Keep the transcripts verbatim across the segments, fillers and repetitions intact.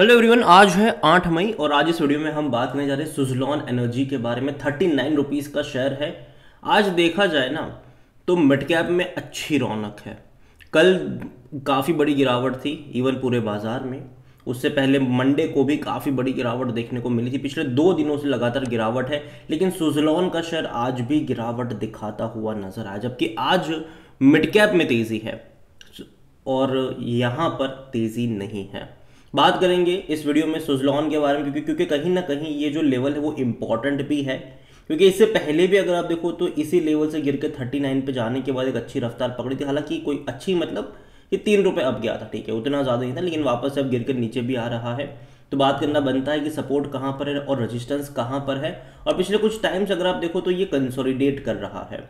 Hello everyone, आज है आठ मई और आज इस वीडियो में हम बात करने जा रहे हैं सुज़लॉन एनर्जी के बारे में। थर्टी नाइन रुपीज़ का शेयर है। आज देखा जाए ना तो मिड कैप में अच्छी रौनक है। कल काफ़ी बड़ी गिरावट थी इवन पूरे बाजार में, उससे पहले मंडे को भी काफ़ी बड़ी गिरावट देखने को मिली थी। पिछले दो दिनों से लगातार गिरावट है, लेकिन सुज़लॉन का शेयर आज भी गिरावट दिखाता हुआ नजर आया, जबकि आज मिड कैप में तेज़ी है और यहाँ पर तेज़ी नहीं है। बात करेंगे इस वीडियो में सुज़लॉन के बारे में, क्योंकि क्योंकि कहीं ना कहीं ये जो लेवल है वो इम्पॉर्टेंट भी है, क्योंकि इससे पहले भी अगर आप देखो तो इसी लेवल से गिर के थर्टी नाइन पे जाने के बाद एक अच्छी रफ्तार पकड़ी थी। हालांकि कोई अच्छी मतलब ये तीन रुपये अब गया था, ठीक है, उतना ज़्यादा नहीं था, लेकिन वापस अब गिर कर नीचे भी आ रहा है। तो बात करना बनता है कि सपोर्ट कहाँ पर है और रजिस्टेंस कहाँ पर है। और पिछले कुछ टाइम से अगर आप देखो तो ये कंसोलिडेट कर रहा है।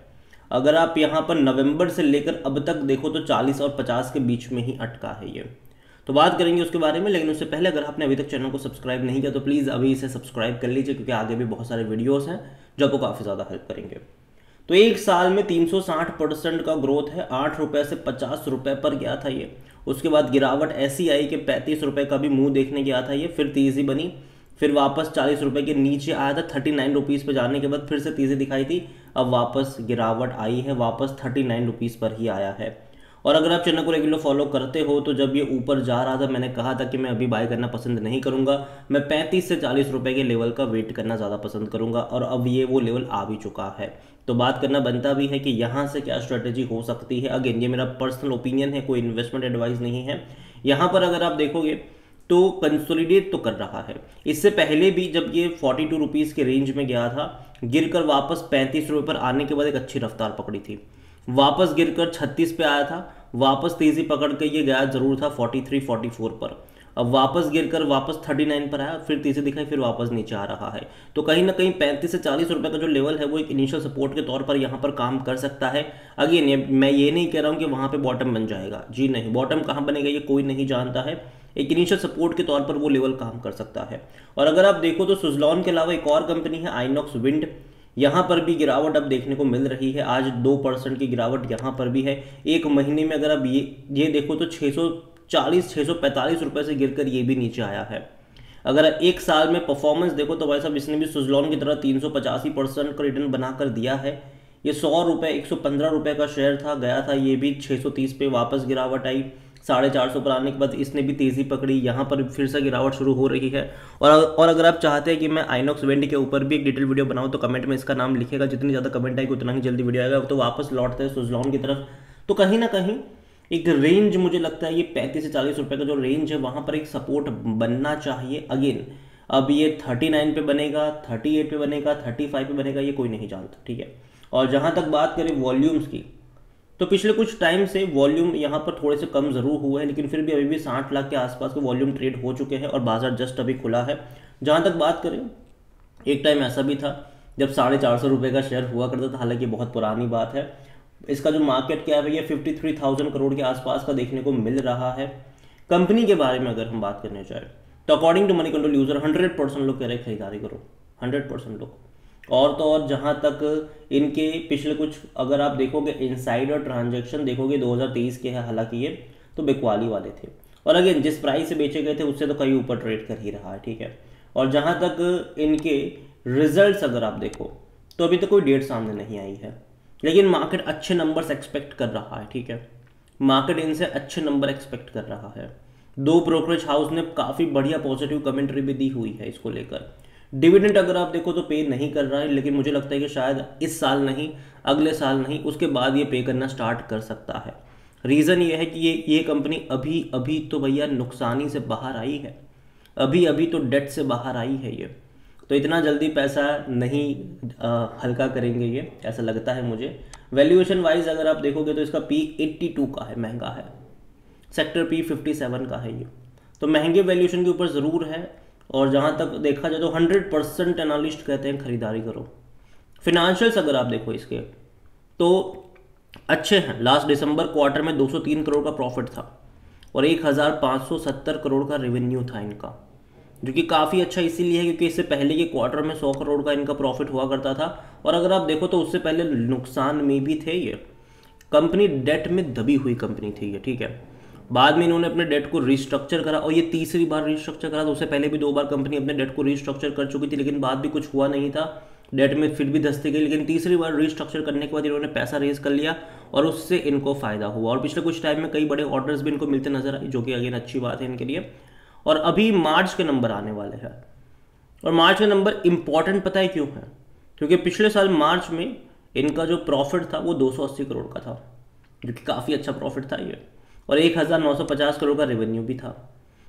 अगर आप यहाँ पर नवंबर से लेकर अब तक देखो तो चालीस और पचास के बीच में ही अटका है ये। तो बात करेंगे उसके बारे में, लेकिन उससे पहले अगर आपने अभी तक चैनल को सब्सक्राइब नहीं किया तो प्लीज़ अभी इसे सब्सक्राइब कर लीजिए, क्योंकि आगे भी बहुत सारे वीडियोस हैं जो आपको काफ़ी ज़्यादा हेल्प करेंगे। तो एक साल में तीन सौ साठ परसेंट का ग्रोथ है। आठ रुपये से पचास रुपये पर गया था ये। उसके बाद गिरावट ऐसी आई कि पैंतीस रुपये का भी मुँह देखने गया था ये। फिर तेज़ी बनी, फिर वापस चालीस रुपये के नीचे आया था। थर्टी नाइन रुपीज़ पर जाने के बाद फिर से तेज़ी दिखाई थी, अब वापस गिरावट आई है, वापस थर्टी नाइन रुपीज़ पर ही आया है। और अगर आप चैनल को रेगुलर फॉलो करते हो तो जब ये ऊपर जा रहा था मैंने कहा था कि मैं अभी बाय करना पसंद नहीं करूंगा, मैं पैंतीस से चालीस रुपए के लेवल का वेट करना ज़्यादा पसंद करूंगा, और अब ये वो लेवल आ भी चुका है। तो बात करना बनता भी है कि यहाँ से क्या स्ट्रेटेजी हो सकती है। अगेन ये मेरा पर्सनल ओपिनियन है, कोई इन्वेस्टमेंट एडवाइस नहीं है। यहाँ पर अगर आप देखोगे तो कंसोलिडेट तो कर रहा है। इससे पहले भी जब ये फोर्टी टू रुपीज़ के रेंज में गया था, गिरकर वापस पैंतीस रुपये पर आने के बाद एक अच्छी रफ्तार पकड़ी थी। वापस गिरकर छत्तीस पे आया था, वापस तेज़ी पकड़ के ये गया ज़रूर था तैंतालीस चौवालीस पर। अब वापस गिरकर वापस उनतालीस पर आया, फिर तेज़ी दिखाई, फिर वापस नीचे आ रहा है। तो कहीं ना कहीं पैंतीस से चालीस रुपए का जो लेवल है वो एक इनिशियल सपोर्ट के तौर पर यहाँ पर काम कर सकता है। अगेन मैं ये नहीं कह रहा हूँ कि वहाँ पर बॉटम बन जाएगा, जी नहीं। बॉटम कहाँ बनेगा ये कोई नहीं जानता है, एक इनिशियल सपोर्ट के तौर पर वो लेवल काम कर सकता है। और अगर आप देखो तो सुज़लॉन के अलावा एक और कंपनी है आइनॉक्स विंड, यहाँ पर भी गिरावट अब देखने को मिल रही है। आज दो परसेंट की गिरावट यहाँ पर भी है। एक महीने में अगर आप ये ये देखो तो छः सौ चालीस छः सौ पैंतालीस रुपये से गिरकर ये भी नीचे आया है। अगर एक साल में परफॉर्मेंस देखो तो भाई साहब इसने भी सुज़लॉन की तरह तीन सौ पचासी परसेंट का रिटर्न बनाकर दिया है। ये सौ रुपये एक सौ पंद्रह रुपये का शेयर था, गया था ये भी छः सौ तीस पे, वापस गिरावट आई साढ़े चार सौ पर आने के बाद इसने भी तेज़ी पकड़ी, यहाँ पर फिर से गिरावट शुरू हो रही है। और और अगर आप चाहते हैं कि मैं आइनॉक्स विंड के ऊपर भी एक डिटेल वीडियो बनाऊँ तो कमेंट में इसका नाम लिखेगा, जितनी ज़्यादा कमेंट आएगी उतना ही जल्दी वीडियो आएगा। तो वापस लौटते हैं सुज़लॉन की तरफ। तो कहीं ना कहीं एक रेंज मुझे लगता है ये पैंतीस से चालीस रुपये का जो रेंज है वहाँ पर एक सपोर्ट बनना चाहिए। अगेन अब ये थर्टी नाइन पे बनेगा, थर्टी एट पे बनेगा, थर्टी फाइव पे बनेगा ये कोई नहीं जानता, ठीक है। और जहाँ तक बात करें वॉल्यूम्स की तो पिछले कुछ टाइम से वॉल्यूम यहाँ पर थोड़े से कम ज़रूर हुआ है, लेकिन फिर भी अभी भी साठ लाख के आसपास के वॉल्यूम ट्रेड हो चुके हैं और बाजार जस्ट अभी खुला है। जहाँ तक बात करें एक टाइम ऐसा भी था जब साढ़े चार सौ रुपये का शेयर हुआ करता था, हालांकि बहुत पुरानी बात है। इसका जो मार्केट कैप है ये फिफ्टी थ्री थाउजेंड करोड़ के आसपास का देखने को मिल रहा है। कंपनी के बारे में अगर हम बात करने जाए तो according to money control user hundred percent लोग कह रहे हैं खरीदारी करो, हंड्रेड परसेंट लोग। और तो और जहाँ तक इनके पिछले कुछ अगर आप देखोगे इनसाइडर ट्रांजैक्शन देखोगे दो हज़ार तेईस के हैं, हालांकि ये तो बिकवाली वाले थे, और अगेन जिस प्राइस से बेचे गए थे उससे तो कहीं ऊपर ट्रेड कर ही रहा है, ठीक है। और जहाँ तक इनके रिजल्ट्स अगर आप देखो तो अभी तक तो कोई डेट सामने नहीं आई है, लेकिन मार्केट अच्छे नंबर्स एक्सपेक्ट कर रहा है, ठीक है। मार्केट इनसे अच्छे नंबर एक्सपेक्ट कर रहा है। दो ब्रोकरेज हाउस ने काफ़ी बढ़िया पॉजिटिव कमेंट्री भी दी हुई है इसको लेकर। डिविडेंड अगर आप देखो तो पे नहीं कर रहा है, लेकिन मुझे लगता है कि शायद इस साल नहीं, अगले साल नहीं, उसके बाद ये पे करना स्टार्ट कर सकता है। रीज़न ये है कि ये ये कंपनी अभी अभी तो भैया नुकसानी से बाहर आई है, अभी अभी तो डेट से बाहर आई है ये। तो इतना जल्दी पैसा नहीं आ, हल्का करेंगे ये, ऐसा लगता है मुझे। वैल्यूएशन वाइज अगर आप देखोगे तो इसका पी एट्टी टू का है, महंगा है, सेक्टर पी फिफ्टी सेवन का है ये, तो महंगे वैल्यूएशन के ऊपर ज़रूर है। और जहाँ तक देखा जाए तो हंड्रेड परसेंट एनालिस्ट कहते हैं खरीदारी करो। फिनंशियल्स अगर आप देखो इसके तो अच्छे हैं। लास्ट दिसंबर क्वार्टर में दो सौ तीन करोड़ का प्रॉफिट था और एक हज़ार पाँच सौ सत्तर करोड़ का रेवेन्यू था इनका, जो कि काफ़ी अच्छा इसीलिए है क्योंकि इससे पहले के क्वार्टर में सौ करोड़ का इनका प्रॉफिट हुआ करता था। और अगर आप देखो तो उससे पहले नुकसान में भी थे ये, कंपनी डेट में दबी हुई कंपनी थी ये, ठीक है। बाद में इन्होंने अपने डेट को रिस्ट्रक्चर करा और ये तीसरी बार रिस्ट्रक्चर करा। तो उससे पहले भी दो बार कंपनी अपने डेट को रिस्ट्रक्चर कर चुकी थी, लेकिन बाद भी कुछ हुआ नहीं था, डेट में फिर भी धंसती गई। लेकिन तीसरी बार रिस्ट्रक्चर करने के बाद इन्होंने पैसा रेज कर लिया और उससे इनको फ़ायदा हुआ। और पिछले कुछ टाइम में कई बड़े ऑर्डर्स भी इनको मिलते नजर आए, जो कि अगेन अच्छी बात है इनके लिए। और अभी मार्च के नंबर आने वाले हैं, और मार्च के नंबर इम्पॉर्टेंट पता है क्यों है? क्योंकि पिछले साल मार्च में इनका जो प्रॉफिट था वो दो सौ अस्सी करोड़ का था, जो कि काफ़ी अच्छा प्रॉफिट था ये, और एक हज़ार नौ सौ पचास करोड़ का रेवेन्यू भी था।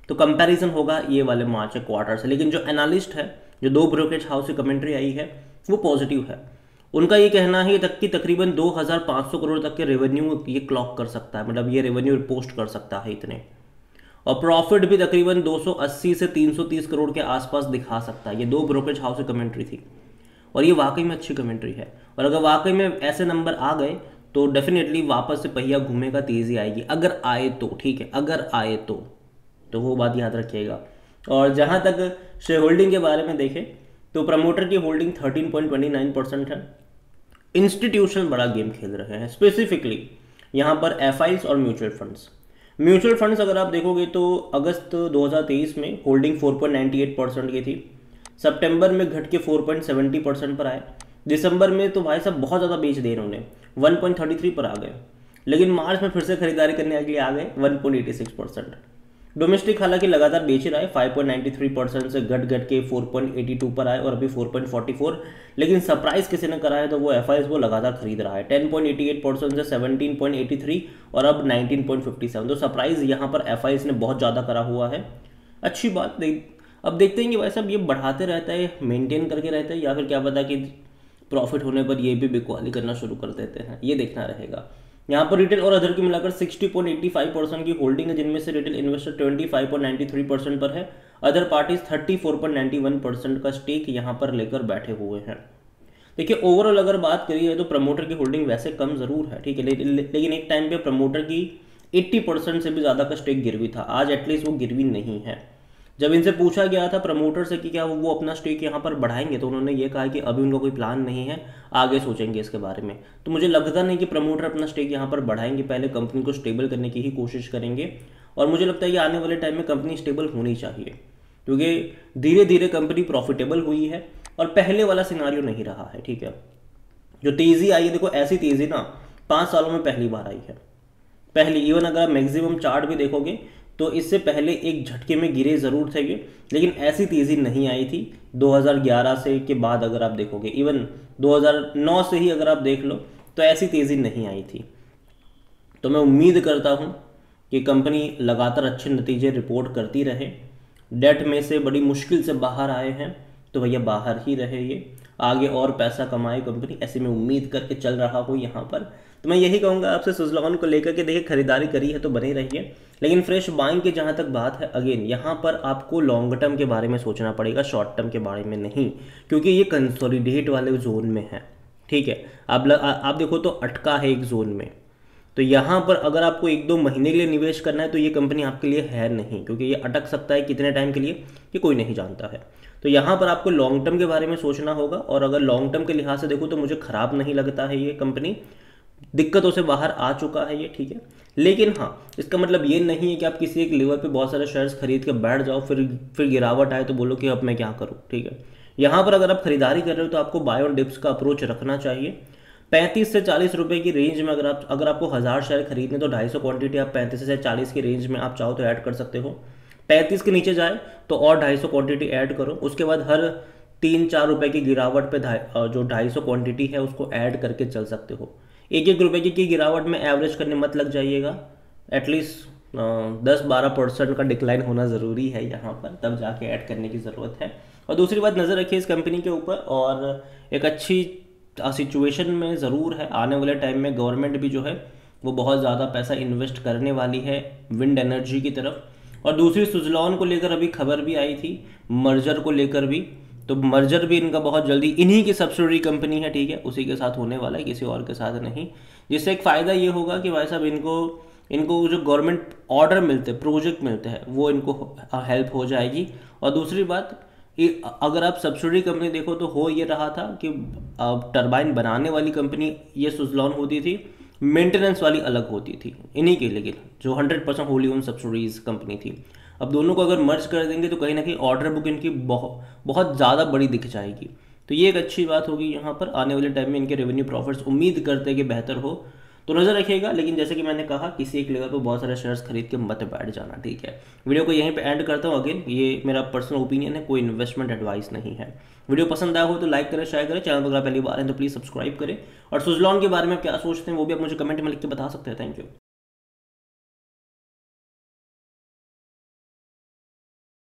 तो कंपैरिजन होगा ये वाले मार्च के क्वार्टर से। लेकिन जो एनालिस्ट है, जो दो ब्रोकरेज हाउस से कमेंट्री आई है वो पॉजिटिव है। उनका ये कहना है कि तकरीबन दो हज़ार पाँच सौ करोड़ तक के रेवेन्यू ये क्लॉक कर सकता है, मतलब ये रेवेन्यू पोस्ट कर सकता है इतने, और प्रॉफिट भी तकरीबन दो सौ अस्सी से तीन सौ तीस करोड़ के आसपास दिखा सकता है। ये दो ब्रोकरेज हाउस की कमेंट्री थी, और ये वाकई में अच्छी कमेंट्री है। और अगर वाकई में ऐसे नंबर आ गए तो डेफिनेटली वापस से पहिया घूमेगा, तेज़ी आएगी, अगर आए तो ठीक है, अगर आए तो तो वो बात याद रखिएगा। और जहाँ तक शेयर होल्डिंग के बारे में देखें तो प्रमोटर की होल्डिंग तेरह पॉइंट दो नौ परसेंट है। इंस्टीट्यूशन बड़ा गेम खेल रहे हैं, स्पेसिफिकली यहाँ पर एफआईज और म्यूचुअल फंड्स। म्यूचुअल फंड्स अगर आप देखोगे तो अगस्त दो हज़ार तेईस में होल्डिंग चार पॉइंट नौ आठ परसेंट की थी, सितंबर में घट के चार पॉइंट सत्तर परसेंट पर आए, दिसंबर में तो भाई साहब बहुत ज़्यादा बेच दिए उन्होंने, एक पॉइंट तैंतीस पर आ गए, लेकिन मार्च में फिर से खरीदारी करने के लिए आ गए एक पॉइंट छियासी परसेंट। डोमेस्टिक हालांकि लगातार बेच रहा है, पाँच पॉइंट नौ तीन परसेंट से घट घट के चार पॉइंट बयासी पर आए और अभी चार पॉइंट चौवालीस, लेकिन सरप्राइज किसी ने करा है तो वो एफआईएस वो लगातार खरीद रहा है, दस पॉइंट अठासी परसेंट से सत्रह पॉइंट तिरासी और अब उन्नीस पॉइंट सत्तावन। तो सरप्राइज यहाँ पर एफआईएस ने बहुत ज़्यादा करा हुआ है, अच्छी बात। अब देखते हैं कि भाई साहब ये बढ़ाते रहता है, मेनटेन करके रहता है, या फिर क्या पता कि प्रॉफिट होने पर ये भी बिकवाली करना शुरू कर देते हैं, ये देखना रहेगा। यहाँ पर रिटेल और अदर की मिलाकर साठ पॉइंट पचासी परसेंट की होल्डिंग है, जिनमें से रिटेल इन्वेस्टर पच्चीस पॉइंट तिरानवे परसेंट पर है, अदर पार्टीज चौंतीस पॉइंट इक्यानवे परसेंट का स्टेक यहाँ पर लेकर बैठे हुए हैं। देखिए ओवरऑल अगर बात करी है तो प्रमोटर की होल्डिंग वैसे कम जरूर है, ठीक है, ले, ले, लेकिन एक टाइम पे प्रमोटर की अस्सी परसेंट से भी ज़्यादा का स्टेक गिरवी था, आज एटलीस्ट वो गिरवी नहीं है। जब इनसे पूछा गया था प्रमोटर से कि क्या वो अपना स्टेक यहाँ पर बढ़ाएंगे, तो उन्होंने ये कहा कि अभी उनका कोई प्लान नहीं है, आगे सोचेंगे इसके बारे में। तो मुझे लगता नहीं कि प्रमोटर अपना स्टेक यहाँ पर बढ़ाएंगे, पहले कंपनी को स्टेबल करने की ही कोशिश करेंगे। और मुझे लगता है कि आने वाले टाइम में कंपनी स्टेबल होनी चाहिए, क्योंकि धीरे धीरे कंपनी प्रॉफिटेबल हुई है और पहले वाला सिनारियो नहीं रहा है, ठीक है। जो तेज़ी आई है, देखो ऐसी तेज़ी ना पाँच सालों में पहली बार आई है, पहली। इवन अगर आप मैक्सिमम चार्ट भी देखोगे तो इससे पहले एक झटके में गिरे ज़रूर थे ये, लेकिन ऐसी तेज़ी नहीं आई थी दो हज़ार ग्यारह से के बाद। अगर आप देखोगे इवन दो हज़ार नौ से ही अगर आप देख लो तो ऐसी तेज़ी नहीं आई थी। तो मैं उम्मीद करता हूँ कि कंपनी लगातार अच्छे नतीजे रिपोर्ट करती रहे। डेट में से बड़ी मुश्किल से बाहर आए हैं तो भैया बाहर ही रहे ये, आगे और पैसा कमाए कंपनी, ऐसे में उम्मीद करके चल रहा हूँ यहाँ पर। तो मैं यही कहूँगा आपसे सुज़लॉन को लेकर के, देखिए खरीदारी करी है तो बने रहिए, लेकिन फ्रेश बाइंग के जहाँ तक बात है, अगेन यहाँ पर आपको लॉन्ग टर्म के बारे में सोचना पड़ेगा, शॉर्ट टर्म के बारे में नहीं, क्योंकि ये कंसोलिडेट वाले जोन में है, ठीक है। आप ल, आ, आप देखो तो अटका है एक जोन में, तो यहाँ पर अगर आपको एक दो महीने के लिए निवेश करना है तो ये कंपनी आपके लिए है नहीं, क्योंकि ये अटक सकता है कितने टाइम के लिए ये कोई नहीं जानता है। तो यहाँ पर आपको लॉन्ग टर्म के बारे में सोचना होगा। और अगर लॉन्ग टर्म के लिहाज से देखो तो मुझे ख़राब नहीं लगता है ये कंपनी, दिक्कतों से बाहर आ चुका है ये, ठीक है। लेकिन हाँ, इसका मतलब ये नहीं है कि आप किसी एक लेवल पे बहुत सारे शेयर्स खरीद के बैठ जाओ, फिर फिर गिरावट आए तो बोलो कि अब मैं क्या करूँ, ठीक है। यहाँ पर अगर आप खरीदारी कर रहे हो तो आपको बाय ऑन डिप्स का अप्रोच रखना चाहिए। पैंतीस से चालीस रुपये की रेंज में अगर आप अगर आपको हज़ार शेयर खरीदने तो ढाई सौ क्वान्टिटी आप पैंतीस से चालीस की रेंज में आप चाहो तो ऐड कर सकते हो। पैंतीस के नीचे जाए तो और ढाई सौ क्वान्टिटी ऐड करो, उसके बाद हर तीन चार रुपये की गिरावट पे जो ढाई सौ क्वान्टिटी है उसको ऐड करके चल सकते हो। एक एक रुपये की गिरावट में एवरेज करने मत लग जाइएगा, एटलीस्ट दस बारह परसेंट का डिक्लाइन होना ज़रूरी है यहाँ पर, तब जाके ऐड करने की ज़रूरत है। और दूसरी बात, नज़र रखिए इस कंपनी के ऊपर, और एक अच्छी सिचुएशन में ज़रूर है। आने वाले टाइम में गवर्नमेंट भी जो है वो बहुत ज़्यादा पैसा इन्वेस्ट करने वाली है विंड एनर्जी की तरफ। और दूसरी, सुज़लॉन को लेकर अभी खबर भी आई थी, मर्जर को लेकर भी, तो मर्जर भी इनका बहुत जल्दी, इन्हीं की सब्सिडरी कंपनी है, ठीक है, उसी के साथ होने वाला है, किसी और के साथ नहीं। जिससे एक फ़ायदा ये होगा कि भाई साहब इनको इनको जो गवर्नमेंट ऑर्डर मिलते, प्रोजेक्ट मिलते हैं, वो इनको हेल्प हो जाएगी। और दूसरी बात, अगर आप सब्सिडरी कंपनी देखो तो हो ये रहा था कि अब टर्बाइन बनाने वाली कंपनी ये सुज़लॉन होती थी, मेंटेनेंस वाली अलग होती थी इन्हीं की, लेकिन जो hundred percent wholly owned subsidiaries company थी। अब दोनों को अगर मर्ज कर देंगे तो कहीं ना कहीं ऑर्डर बुक इनकी बहुत बहुत ज़्यादा बड़ी दिख जाएगी, तो ये एक अच्छी बात होगी। यहाँ पर आने वाले टाइम में इनके रेवेन्यू प्रॉफिट्स उम्मीद करते हैं कि बेहतर हो, तो नज़र रखिएगा। लेकिन जैसे कि मैंने कहा, किसी एक लेवल पर बहुत सारे शेयर्स खरीद के मत बैठ जाना, ठीक है। वीडियो को यहीं पे एंड करता हूँ। अगेन, ये मेरा पर्सनल ओपिनियन है, कोई इन्वेस्टमेंट एडवाइस नहीं है। वीडियो पसंद आया हो तो लाइक करें, शेयर करें। चैनल पर पहली बार है तो प्लीज़ सब्सक्राइब करें। और सुजलॉन के बारे में आप क्या सोचते हैं वो भी आप मुझे कमेंट में लिख के बता सकते हैं। Thank you.